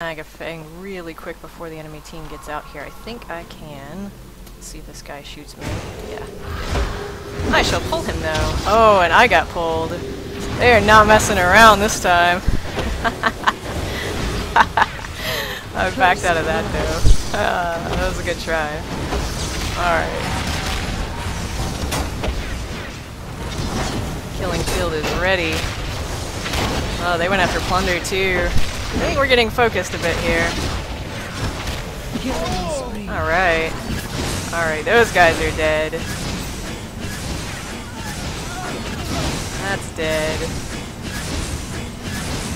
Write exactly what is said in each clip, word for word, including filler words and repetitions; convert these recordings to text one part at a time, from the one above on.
snag a Fang really quick before the enemy team gets out here. I think I can. Let's see if this guy shoots me. Yeah. I shall pull him though. Oh, and I got pulled. They are not messing around this time. I backed out of that though. Uh, that was a good try. Alright. Killing field is ready. Oh, they went after Plunder too. I think we're getting focused a bit here. Alright. Alright, those guys are dead. That's dead.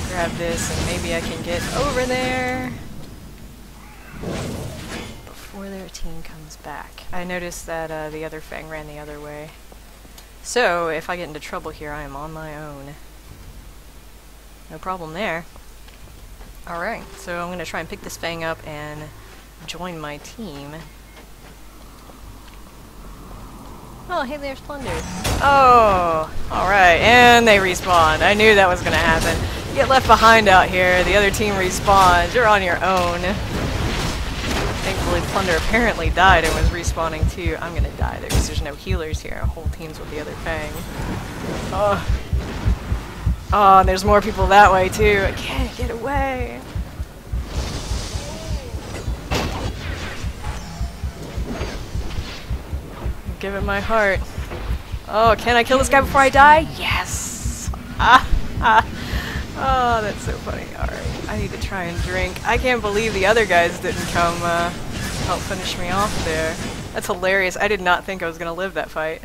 Grab this and maybe I can get over there before their team comes back. I noticed that uh, the other Fang ran the other way. So, if I get into trouble here, I am on my own. No problem there. Alright, so I'm going to try and pick this Fang up and join my team. Oh, hey, there's Plunder. Oh, alright, and they respawned. I knew that was going to happen. You get left behind out here, the other team respawns, you're on your own. Thankfully, Plunder apparently died and was respawning too. I'm going to die there because there's no healers here. Whole team's with the other Fang. Oh. Oh, and there's more people that way too. I can't get away. Give it my heart. Oh, can I kill this guy before I die? Yes! Ah, ah. Oh, that's so funny. Alright, I need to try and drink. I can't believe the other guys didn't come uh, help finish me off there. That's hilarious. I did not think I was going to live that fight.